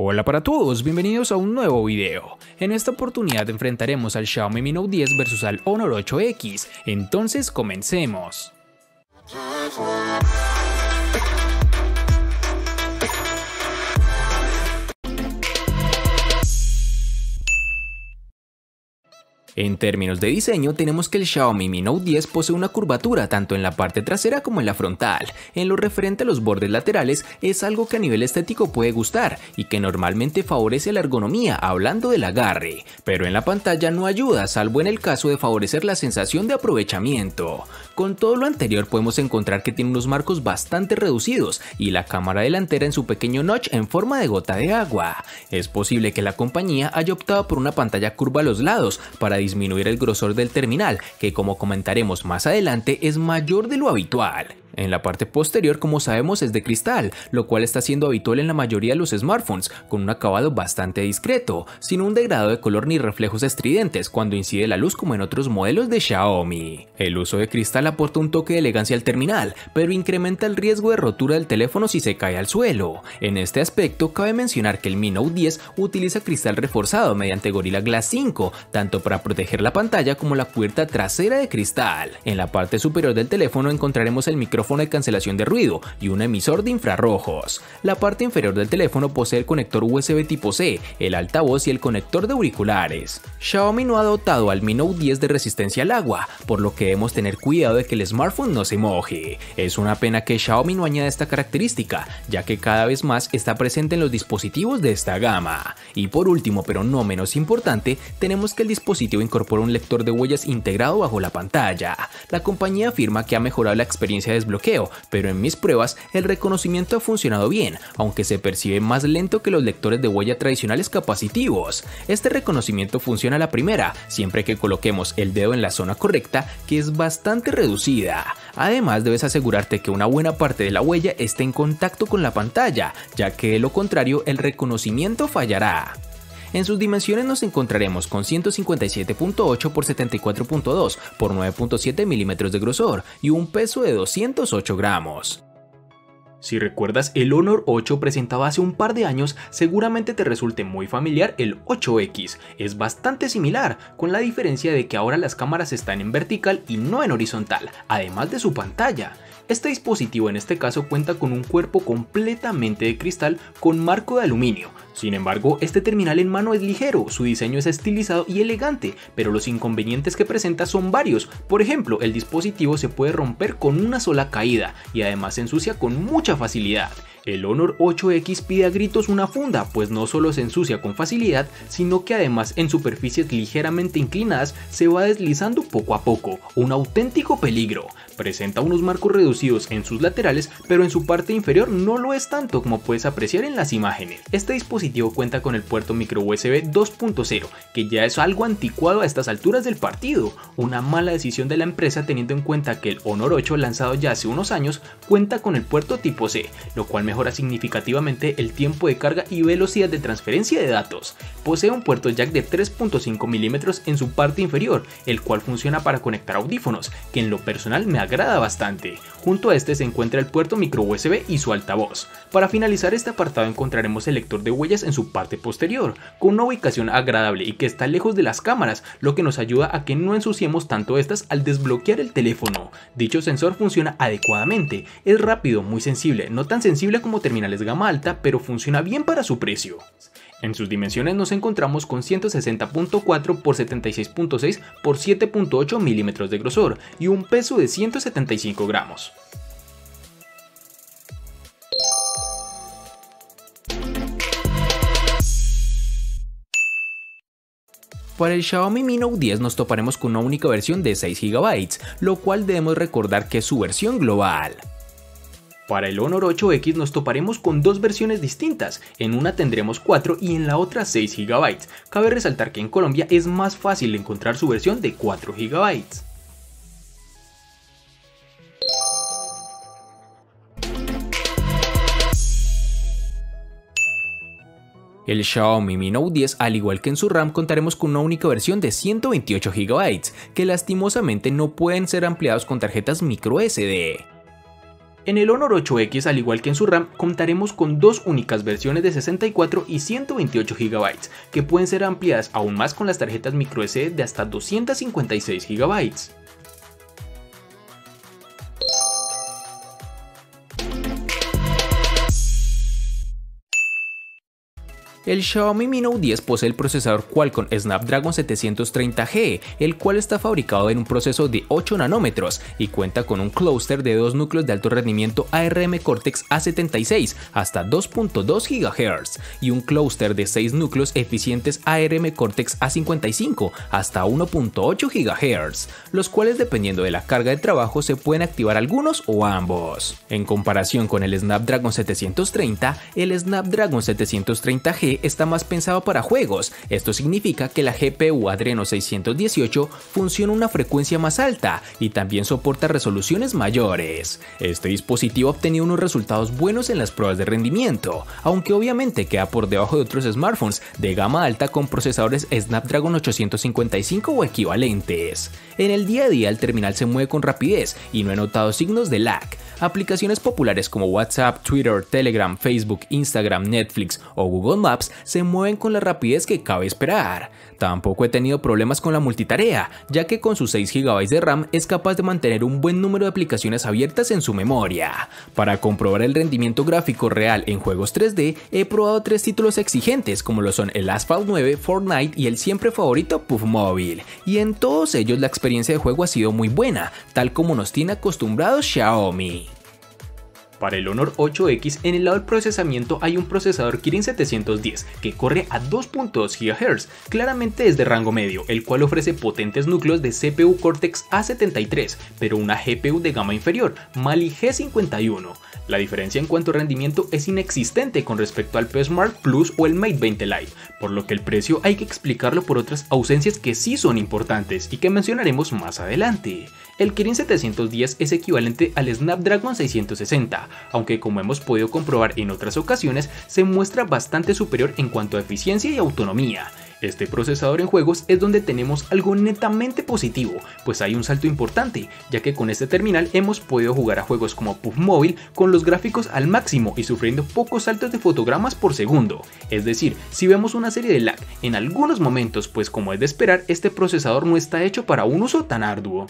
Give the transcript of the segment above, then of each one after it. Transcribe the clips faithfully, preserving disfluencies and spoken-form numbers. Hola para todos, bienvenidos a un nuevo video. En esta oportunidad enfrentaremos al Xiaomi Mi Note diez versus al Honor ocho equis, entonces comencemos. En términos de diseño, tenemos que el Xiaomi Mi Note diez posee una curvatura tanto en la parte trasera como en la frontal. En lo referente a los bordes laterales, es algo que a nivel estético puede gustar y que normalmente favorece la ergonomía hablando del agarre, pero en la pantalla no ayuda, salvo en el caso de favorecer la sensación de aprovechamiento. Con todo lo anterior podemos encontrar que tiene unos marcos bastante reducidos y la cámara delantera en su pequeño notch en forma de gota de agua. Es posible que la compañía haya optado por una pantalla curva a los lados para disminuir el grosor del terminal, que como comentaremos más adelante es mayor de lo habitual. En la parte posterior, como sabemos, es de cristal, lo cual está siendo habitual en la mayoría de los smartphones, con un acabado bastante discreto, sin un degradado de color ni reflejos estridentes cuando incide la luz como en otros modelos de Xiaomi. El uso de cristal aporta un toque de elegancia al terminal, pero incrementa el riesgo de rotura del teléfono si se cae al suelo. En este aspecto, cabe mencionar que el Mi Note diez utiliza cristal reforzado mediante Gorilla Glass cinco, tanto para proteger la pantalla como la cubierta trasera de cristal. En la parte superior del teléfono encontraremos el micrófono de cancelación de ruido y un emisor de infrarrojos. La parte inferior del teléfono posee el conector U S B tipo C, el altavoz y el conector de auriculares. Xiaomi no ha dotado al Mi Note diez de resistencia al agua, por lo que debemos tener cuidado de que el smartphone no se moje. Es una pena que Xiaomi no añada esta característica, ya que cada vez más está presente en los dispositivos de esta gama. Y por último, pero no menos importante, tenemos que el dispositivo incorpora un lector de huellas integrado bajo la pantalla. La compañía afirma que ha mejorado la experiencia de desbloqueo, pero en mis pruebas el reconocimiento ha funcionado bien, aunque se percibe más lento que los lectores de huella tradicionales capacitivos. Este reconocimiento funciona a la primera, siempre que coloquemos el dedo en la zona correcta, que es bastante reducida. Además, debes asegurarte que una buena parte de la huella esté en contacto con la pantalla, ya que de lo contrario el reconocimiento fallará. En sus dimensiones nos encontraremos con ciento cincuenta y siete punto ocho por setenta y cuatro punto dos por nueve punto siete milímetros de grosor y un peso de doscientos ocho gramos. Si recuerdas, el Honor ocho presentaba hace un par de años, seguramente te resulte muy familiar el ocho equis. Es bastante similar, con la diferencia de que ahora las cámaras están en vertical y no en horizontal, además de su pantalla. Este dispositivo en este caso cuenta con un cuerpo completamente de cristal con marco de aluminio. Sin embargo, este terminal en mano es ligero, su diseño es estilizado y elegante, pero los inconvenientes que presenta son varios. Por ejemplo, el dispositivo se puede romper con una sola caída y además se ensucia con mucha facilidad. El Honor ocho equis pide a gritos una funda, pues no solo se ensucia con facilidad, sino que además en superficies ligeramente inclinadas se va deslizando poco a poco, un auténtico peligro. Presenta unos marcos reducidos en sus laterales, pero en su parte inferior no lo es tanto como puedes apreciar en las imágenes. Este dispositivo cuenta con el puerto micro U S B dos punto cero, que ya es algo anticuado a estas alturas del partido, una mala decisión de la empresa teniendo en cuenta que el Honor ocho, lanzado ya hace unos años, cuenta con el puerto tipo C, lo cual mejor mejora significativamente el tiempo de carga y velocidad de transferencia de datos. Posee un puerto jack de tres punto cinco milímetros en su parte inferior, el cual funciona para conectar audífonos, que en lo personal me agrada bastante. Junto a este se encuentra el puerto micro U S B y su altavoz. Para finalizar este apartado encontraremos el lector de huellas en su parte posterior, con una ubicación agradable y que está lejos de las cámaras, lo que nos ayuda a que no ensuciemos tanto estas al desbloquear el teléfono. Dicho sensor funciona adecuadamente, es rápido, muy sensible, no tan sensible como como terminales gama alta, pero funciona bien para su precio. En sus dimensiones nos encontramos con ciento sesenta punto cuatro por setenta y seis punto seis por siete punto ocho milímetros de grosor y un peso de ciento setenta y cinco gramos. Para el Xiaomi Mi Note diez nos toparemos con una única versión de seis gigabytes, lo cual debemos recordar que es su versión global. Para el Honor ocho equis nos toparemos con dos versiones distintas, en una tendremos cuatro y en la otra seis gigabytes. Cabe resaltar que en Colombia es más fácil encontrar su versión de cuatro gigabytes. El Xiaomi Mi Note diez, al igual que en su RAM, contaremos con una única versión de ciento veintiocho gigabytes, que lastimosamente no pueden ser ampliados con tarjetas micro S D. En el Honor ocho equis, al igual que en su RAM, contaremos con dos únicas versiones de sesenta y cuatro y ciento veintiocho gigabytes, que pueden ser ampliadas aún más con las tarjetas microSD de hasta doscientos cincuenta y seis gigabytes. El Xiaomi Mi Note diez posee el procesador Qualcomm Snapdragon setecientos treinta G, el cual está fabricado en un proceso de ocho nanómetros y cuenta con un clúster de dos núcleos de alto rendimiento ARM Cortex A setenta y seis hasta dos punto dos gigahertz y un clúster de seis núcleos eficientes ARM Cortex A cincuenta y cinco hasta uno punto ocho gigahertz, los cuales, dependiendo de la carga de trabajo, se pueden activar algunos o ambos. En comparación con el Snapdragon setecientos treinta, el Snapdragon setecientos treinta G está más pensado para juegos. Esto significa que la G P U Adreno seiscientos dieciocho funciona a una frecuencia más alta y también soporta resoluciones mayores. Este dispositivo ha obtenido unos resultados buenos en las pruebas de rendimiento, aunque obviamente queda por debajo de otros smartphones de gama alta con procesadores Snapdragon ochocientos cincuenta y cinco o equivalentes. En el día a día el terminal se mueve con rapidez y no he notado signos de lag. Aplicaciones populares como WhatsApp, Twitter, Telegram, Facebook, Instagram, Netflix o Google Maps se mueven con la rapidez que cabe esperar. Tampoco he tenido problemas con la multitarea, ya que con sus seis gigabytes de RAM es capaz de mantener un buen número de aplicaciones abiertas en su memoria. Para comprobar el rendimiento gráfico real en juegos tres D, he probado tres títulos exigentes como lo son el Asphalt nueve, Fortnite y el siempre favorito P U B G Mobile, y en todos ellos la experiencia de juego ha sido muy buena, tal como nos tiene acostumbrados Xiaomi. Para el Honor ocho equis, en el lado del procesamiento hay un procesador Kirin setecientos diez que corre a dos punto dos gigahertz, claramente es de rango medio, el cual ofrece potentes núcleos de C P U Cortex A setenta y tres, pero una G P U de gama inferior, Mali G cincuenta y uno. La diferencia en cuanto a rendimiento es inexistente con respecto al PSmart Plus o el Mate veinte Lite, por lo que el precio hay que explicarlo por otras ausencias que sí son importantes y que mencionaremos más adelante. El Kirin setecientos diez es equivalente al Snapdragon seiscientos sesenta, aunque como hemos podido comprobar en otras ocasiones, se muestra bastante superior en cuanto a eficiencia y autonomía. Este procesador en juegos es donde tenemos algo netamente positivo, pues hay un salto importante, ya que con este terminal hemos podido jugar a juegos como P U B G Mobile con los gráficos al máximo y sufriendo pocos saltos de fotogramas por segundo. Es decir, si vemos una serie de lag en algunos momentos, pues como es de esperar, este procesador no está hecho para un uso tan arduo.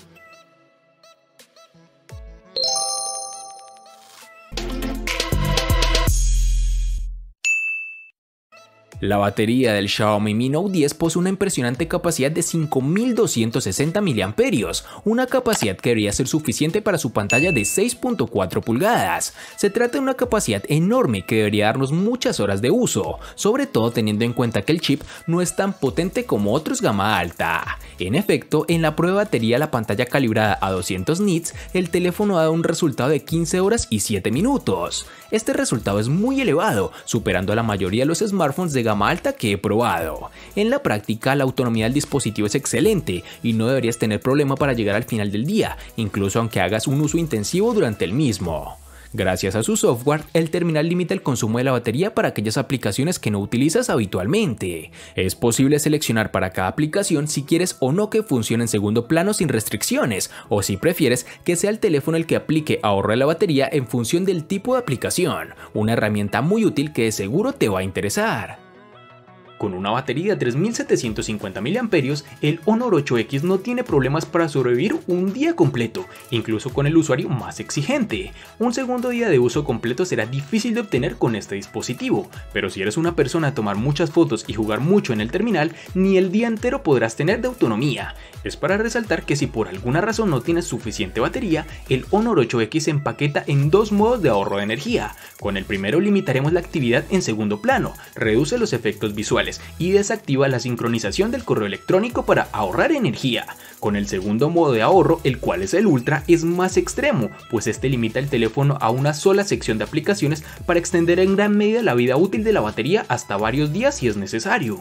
La batería del Xiaomi Mi Note diez posee una impresionante capacidad de cinco mil doscientos sesenta miliamperios hora, una capacidad que debería ser suficiente para su pantalla de seis punto cuatro pulgadas. Se trata de una capacidad enorme que debería darnos muchas horas de uso, sobre todo teniendo en cuenta que el chip no es tan potente como otros gama alta. En efecto, en la prueba de batería la pantalla calibrada a doscientos nits, el teléfono ha dado un resultado de quince horas y siete minutos. Este resultado es muy elevado, superando a la mayoría de los smartphones de gama alta que he probado. En la práctica, la autonomía del dispositivo es excelente y no deberías tener problema para llegar al final del día, incluso aunque hagas un uso intensivo durante el mismo. Gracias a su software, el terminal limita el consumo de la batería para aquellas aplicaciones que no utilizas habitualmente. Es posible seleccionar para cada aplicación si quieres o no que funcione en segundo plano sin restricciones, o si prefieres que sea el teléfono el que aplique ahorro de la batería en función del tipo de aplicación, una herramienta muy útil que de seguro te va a interesar. Con una batería de tres mil setecientos cincuenta miliamperios hora, el Honor ocho equis no tiene problemas para sobrevivir un día completo, incluso con el usuario más exigente. Un segundo día de uso completo será difícil de obtener con este dispositivo, pero si eres una persona a tomar muchas fotos y jugar mucho en el terminal, ni el día entero podrás tener de autonomía. Es para resaltar que si por alguna razón no tienes suficiente batería, el Honor ocho equis se empaqueta en dos modos de ahorro de energía. Con el primero limitaremos la actividad en segundo plano, reduce los efectos visuales y desactiva la sincronización del correo electrónico para ahorrar energía. Con el segundo modo de ahorro, el cual es el Ultra, es más extremo, pues este limita el teléfono a una sola sección de aplicaciones para extender en gran medida la vida útil de la batería hasta varios días si es necesario.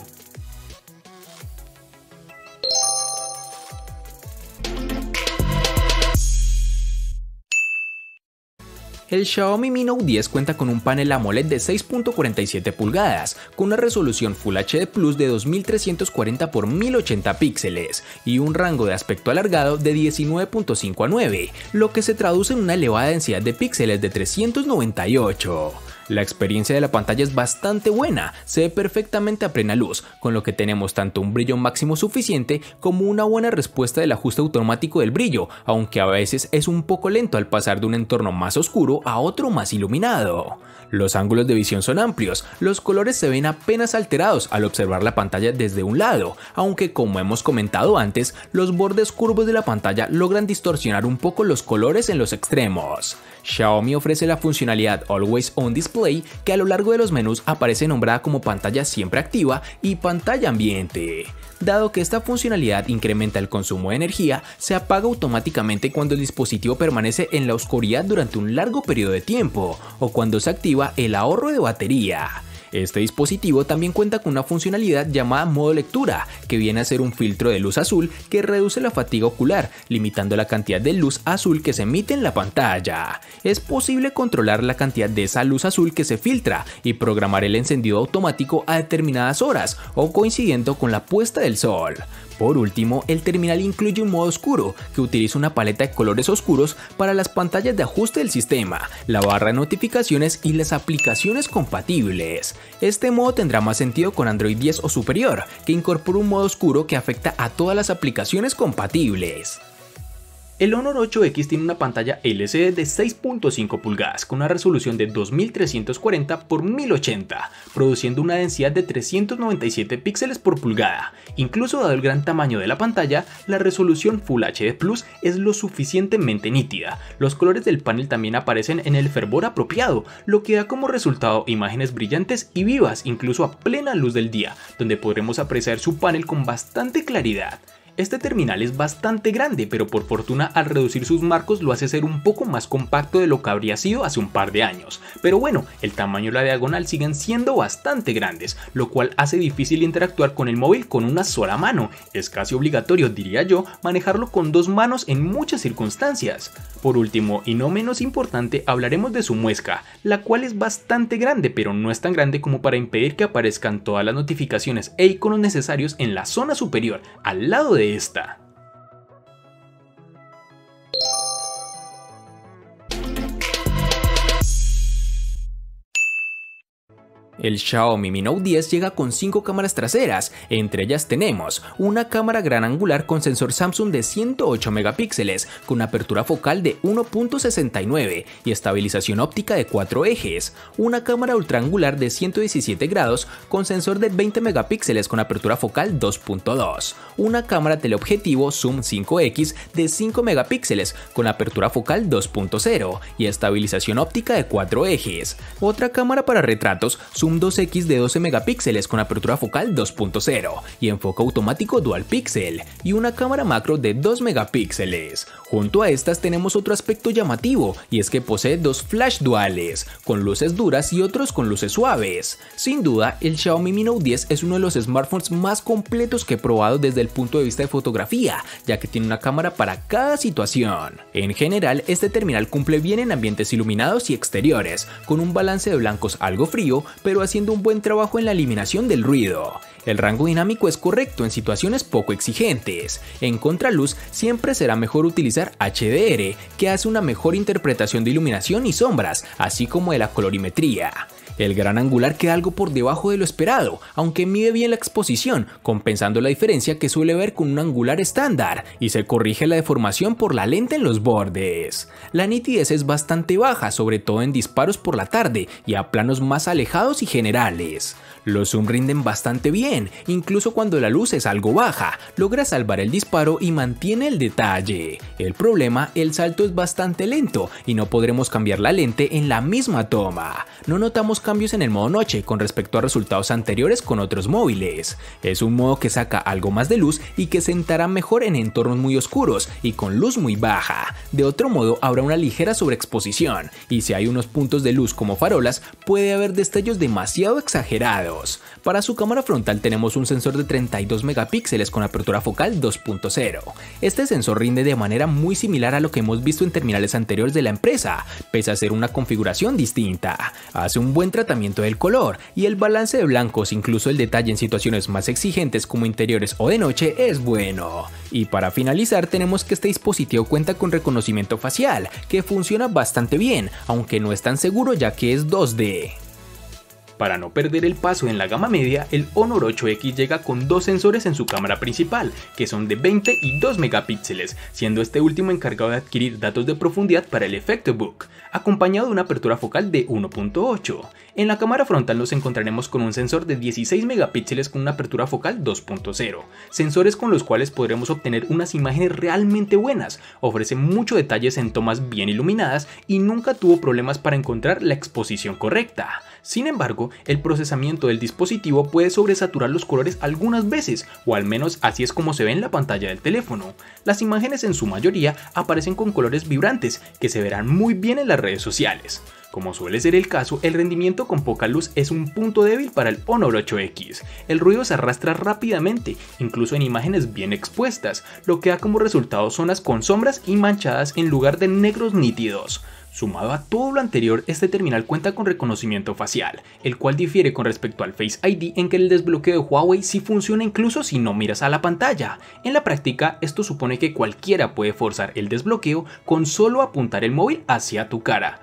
El Xiaomi Mi Note diez cuenta con un panel AMOLED de seis punto cuarenta y siete pulgadas, con una resolución Full H D Plus de dos mil trescientos cuarenta por mil ochenta píxeles y un rango de aspecto alargado de diecinueve punto cinco a nueve, lo que se traduce en una elevada densidad de píxeles de trescientos noventa y ocho. La experiencia de la pantalla es bastante buena, se ve perfectamente a plena luz, con lo que tenemos tanto un brillo máximo suficiente como una buena respuesta del ajuste automático del brillo, aunque a veces es un poco lento al pasar de un entorno más oscuro a otro más iluminado. Los ángulos de visión son amplios, los colores se ven apenas alterados al observar la pantalla desde un lado, aunque como hemos comentado antes, los bordes curvos de la pantalla logran distorsionar un poco los colores en los extremos. Xiaomi ofrece la funcionalidad Always On Display, que a lo largo de los menús aparece nombrada como pantalla siempre activa y pantalla ambiente. Dado que esta funcionalidad incrementa el consumo de energía, se apaga automáticamente cuando el dispositivo permanece en la oscuridad durante un largo periodo de tiempo o cuando se activa el ahorro de batería. Este dispositivo también cuenta con una funcionalidad llamada modo lectura, que viene a ser un filtro de luz azul que reduce la fatiga ocular, limitando la cantidad de luz azul que se emite en la pantalla. Es posible controlar la cantidad de esa luz azul que se filtra y programar el encendido automático a determinadas horas o coincidiendo con la puesta del sol. Por último, el terminal incluye un modo oscuro, que utiliza una paleta de colores oscuros para las pantallas de ajuste del sistema, la barra de notificaciones y las aplicaciones compatibles. Este modo tendrá más sentido con Android diez o superior, que incorpora un modo oscuro que afecta a todas las aplicaciones compatibles. El Honor ocho equis tiene una pantalla L C D de seis punto cinco pulgadas con una resolución de dos mil trescientos cuarenta por mil ochenta, produciendo una densidad de trescientos noventa y siete píxeles por pulgada. Incluso dado el gran tamaño de la pantalla, la resolución Full H D Plus es lo suficientemente nítida. Los colores del panel también aparecen en el fervor apropiado, lo que da como resultado imágenes brillantes y vivas, incluso a plena luz del día, donde podremos apreciar su panel con bastante claridad. Este terminal es bastante grande, pero por fortuna al reducir sus marcos lo hace ser un poco más compacto de lo que habría sido hace un par de años. Pero bueno, el tamaño y la diagonal siguen siendo bastante grandes, lo cual hace difícil interactuar con el móvil con una sola mano. Es casi obligatorio, diría yo, manejarlo con dos manos en muchas circunstancias. Por último, y no menos importante, hablaremos de su muesca, la cual es bastante grande, pero no es tan grande como para impedir que aparezcan todas las notificaciones e iconos necesarios en la zona superior, al lado de esta. El Xiaomi Mi Note diez llega con cinco cámaras traseras, entre ellas tenemos una cámara gran angular con sensor Samsung de ciento ocho megapíxeles, con apertura focal de uno punto sesenta y nueve y estabilización óptica de cuatro ejes, una cámara ultraangular de ciento diecisiete grados con sensor de veinte megapíxeles con apertura focal dos punto dos, una cámara teleobjetivo zoom cinco equis de cinco megapíxeles con apertura focal dos punto cero y estabilización óptica de cuatro ejes, otra cámara para retratos zoom dos equis de doce megapíxeles con apertura focal dos punto cero y enfoque automático dual pixel y una cámara macro de dos megapíxeles. Junto a estas tenemos otro aspecto llamativo y es que posee dos flash duales, con luces duras y otros con luces suaves. Sin duda, el Xiaomi Mi Note diez es uno de los smartphones más completos que he probado desde el punto de vista de fotografía, ya que tiene una cámara para cada situación. En general, este terminal cumple bien en ambientes iluminados y exteriores, con un balance de blancos algo frío, pero haciendo un buen trabajo en la eliminación del ruido. El rango dinámico es correcto en situaciones poco exigentes. En contraluz siempre será mejor utilizar H D R, que hace una mejor interpretación de iluminación y sombras, así como de la colorimetría. El gran angular queda algo por debajo de lo esperado, aunque mide bien la exposición, compensando la diferencia que suele ver con un angular estándar, y se corrige la deformación por la lente en los bordes. La nitidez es bastante baja, sobre todo en disparos por la tarde y a planos más alejados y generales. Los zoom rinden bastante bien, incluso cuando la luz es algo baja, logra salvar el disparo y mantiene el detalle. El problema, el salto es bastante lento y no podremos cambiar la lente en la misma toma. No notamos cambios en el modo noche con respecto a resultados anteriores con otros móviles. Es un modo que saca algo más de luz y que sentará mejor en entornos muy oscuros y con luz muy baja. De otro modo habrá una ligera sobreexposición y si hay unos puntos de luz como farolas puede haber destellos demasiado exagerados. dos. Para su cámara frontal tenemos un sensor de treinta y dos megapíxeles con apertura focal dos punto cero. Este sensor rinde de manera muy similar a lo que hemos visto en terminales anteriores de la empresa, pese a ser una configuración distinta. Hace un buen tratamiento del color y el balance de blancos, incluso el detalle en situaciones más exigentes como interiores o de noche, es bueno. Y para finalizar tenemos que este dispositivo cuenta con reconocimiento facial, que funciona bastante bien, aunque no es tan seguro ya que es dos D. Para no perder el paso en la gama media, el Honor ocho equis llega con dos sensores en su cámara principal, que son de veinte y dos megapíxeles, siendo este último encargado de adquirir datos de profundidad para el efecto bokeh, acompañado de una apertura focal de uno punto ocho. En la cámara frontal nos encontraremos con un sensor de dieciséis megapíxeles con una apertura focal dos punto cero, sensores con los cuales podremos obtener unas imágenes realmente buenas, ofrece muchos detalles en tomas bien iluminadas y nunca tuvo problemas para encontrar la exposición correcta. Sin embargo, el procesamiento del dispositivo puede sobresaturar los colores algunas veces, o al menos así es como se ve en la pantalla del teléfono. Las imágenes en su mayoría aparecen con colores vibrantes que se verán muy bien en las redes sociales. Como suele ser el caso, el rendimiento con poca luz es un punto débil para el Honor ocho equis. El ruido se arrastra rápidamente, incluso en imágenes bien expuestas, lo que da como resultado zonas con sombras y manchadas en lugar de negros nítidos. Sumado a todo lo anterior, este terminal cuenta con reconocimiento facial, el cual difiere con respecto al Face I D en que el desbloqueo de Huawei sí funciona incluso si no miras a la pantalla. En la práctica, esto supone que cualquiera puede forzar el desbloqueo con solo apuntar el móvil hacia tu cara.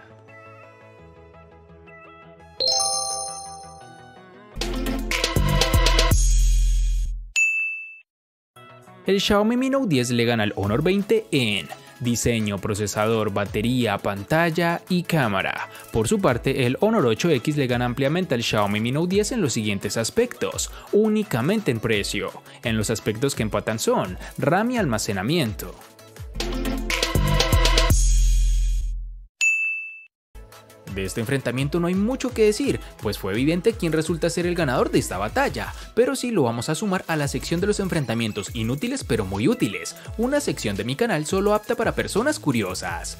El Xiaomi Mi Note diez le gana al Honor veinte en diseño, procesador, batería, pantalla y cámara. Por su parte, el Honor ocho equis le gana ampliamente al Xiaomi Mi Note diez en los siguientes aspectos, únicamente en precio. En los aspectos que empatan son RAM y almacenamiento. De este enfrentamiento no hay mucho que decir, pues fue evidente quién resulta ser el ganador de esta batalla, pero sí lo vamos a sumar a la sección de los enfrentamientos inútiles pero muy útiles, una sección de mi canal solo apta para personas curiosas.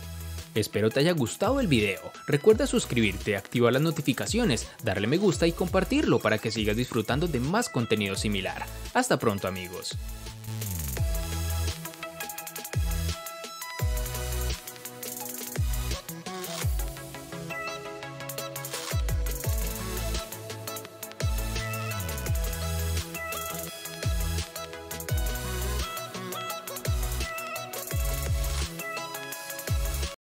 Espero te haya gustado el video, recuerda suscribirte, activar las notificaciones, darle me gusta y compartirlo para que sigas disfrutando de más contenido similar. Hasta pronto amigos.